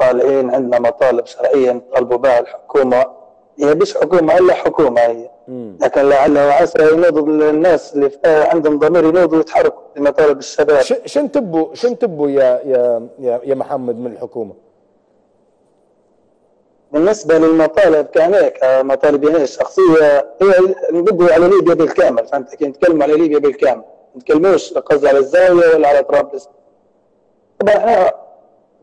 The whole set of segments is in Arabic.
طالعين عندنا مطالب شرعيه نطالبوا بها الحكومه، هي مش حكومه الا حكومه هي، لكن لعله وعسى ينوضوا الناس اللي عندهم ضمير ينوضوا ويتحركوا لمطالب الشباب. شن تبوا يا محمد من الحكومه؟ بالنسبه للمطالب كهناك مطالب يعني الشخصيه هي نبدوا على ليبيا بالكامل، فهمت؟ نتكلموا على ليبيا بالكامل، ما نتكلموش قصدي على الزاويه ولا على طرابلس. طبعا احنا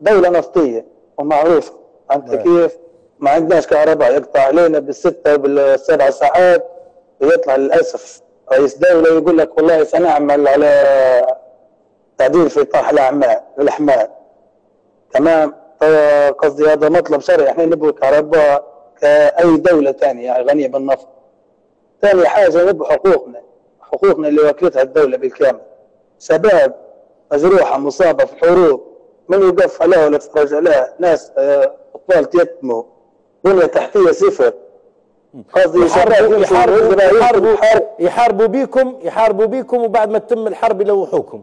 دولة نفطية ومعروفة، فهمت كيف؟ ما عندناش كهرباء، يقطع علينا بالستة وبالسبع ساعات، ويطلع للأسف رئيس دولة يقول لك والله سنعمل على تعديل في إطاحة الأحمال. تمام؟ قصدي هذا مطلب شرعي، احنا نبغي كهرباء كأي دولة ثانية غنية بالنفط. ثاني حاجة نبغي حقوقنا، حقوقنا اللي واكلتها الدولة بالكامل. شباب مجروحة مصابة في الحروب من يوقف عليها ولا يتفرج عليها، ناس اطفال يتموا، بنيه تحتيه صفر. قصدي يحاربوا بيكم وبعد ما تتم الحرب يلوحوكم.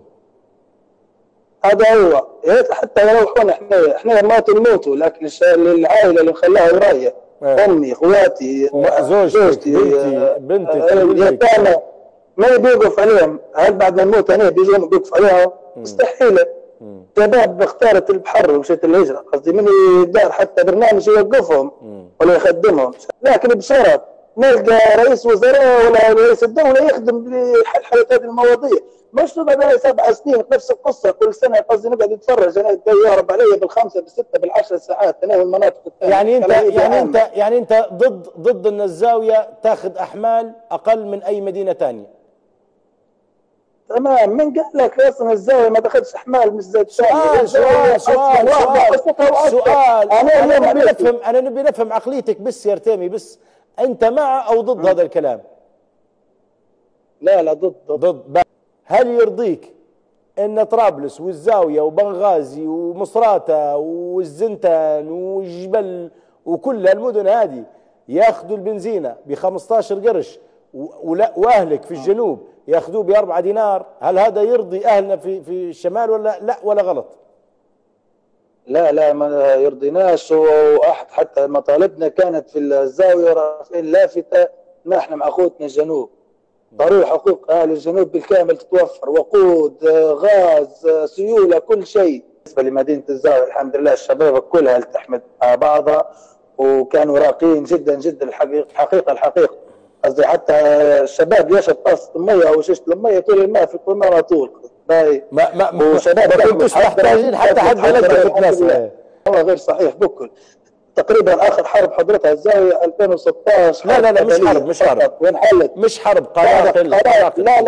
هذا هو، حتى يلوحونا احنا نموتوا، لكن العائله اللي مخلاها ورايا امي خواتي زوجتي بنتي اليتامى ما بيوقف عليهم. هل بعد ما نموت انا بيجون بيوقف عليهم؟ مستحيله. شباب اختارت البحر ومشيت الهجره، قصدي من يدار حتى برنامج يوقفهم ولا يخدمهم، لكن بسرعه نلقى رئيس وزراء ولا رئيس الدوله يخدم لحل هذه المواضيع، مش نقعد 7 سنين في نفس القصه كل سنه. قصدي نقعد نتفرج انا يهرب علي بال5 بال6 بال10 ساعات تناول المناطق الثانيه. يعني انت ضد ان الزاويه تاخذ احمال اقل من اي مدينه ثانيه؟ تمام. من قال لك اصلا الزاويه ما تاخذش احمال؟ مش زي سؤال. انا نبي نفهم عقليتك بس يا رتيمي، بس انت مع او ضد هذا الكلام؟ لا ضد. هل يرضيك ان طرابلس والزاويه وبنغازي ومصراته والزنتان والجبل وكل المدن هذه ياخذوا البنزينه ب 15 قرش واهلك في الجنوب ياخذوه ب4 دينار، هل هذا يرضي اهلنا في الشمال ولا لا ولا غلط؟ لا ما يرضيناش، واحد حتى مطالبنا كانت في الزاويه رافعين لافته ان احنا مع اخوتنا الجنوب، ضروري حقوق اهل الجنوب بالكامل تتوفر، وقود، غاز، سيوله، كل شيء. بالنسبه لمدينه الزاويه الحمد لله الشباب كلها التحمت مع بعضها وكانوا راقيين جدا جدا الحقيقه. قصدي حتى الشباب يشرب طاسه الميه او شيشه الميه طول الماء في القمر على طول. ما كنتوش محتاجين حتى حد يلقى. هو غير صحيح بكل. تقريبا اخر حرب حضرتها الزاويه 2016. لا مش حرب. وين حلت؟ مش حرب، قناقل. لا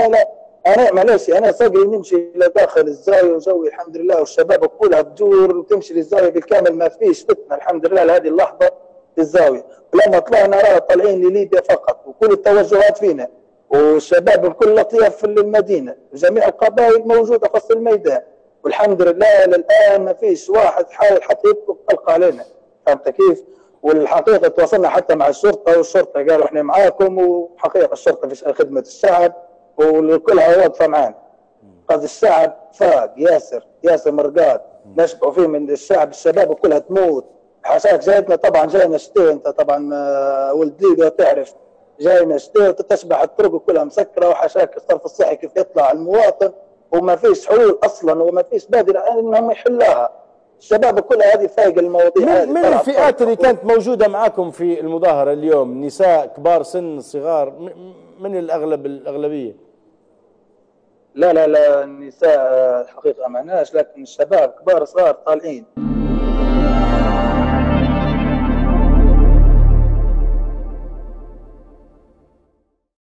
انا معلش انا ساقي نمشي الى داخل الزاويه وجوي الحمد لله والشباب كلها تدور وتمشي للزاويه بالكامل، ما فيش فتنه الحمد لله لهذه اللحظه. الزاويه لما طلعنا راه طالعين لليبيا فقط، وكل التوجهات فينا والشباب بكل اطياف في المدينه، جميع القبائل موجوده في الميدان، والحمد لله للان ما فيش واحد حاول حتى يطلق طلقه علينا، فهمت كيف؟ والحقيقه تواصلنا حتى مع الشرطه، والشرطه قالوا احنا معاكم، وحقيقه الشرطه في خدمه الشعب وكلها واقفه معانا. قصدي الشعب فاق، ياسر مرقاد نشبعوا فيه من الشعب، الشباب وكلها تموت. حاشاك جايتنا طبعا، جاينا شتاء، انت طبعا ولد ليبيا تعرف، جاينا شتاء تشبع الطرق كلها مسكره، وحاشاك الصرف الصحي كيف يطلع المواطن وما فيش حلول اصلا، وما فيش بادره انهم يحلوها. الشباب كلها هذه فايقه المواضيع. من الفئات اللي كانت موجوده معاكم في المظاهره اليوم؟ نساء، كبار سن، صغار، من الاغلبيه؟ لا النساء الحقيقه معناش، لكن الشباب كبار صغار طالعين.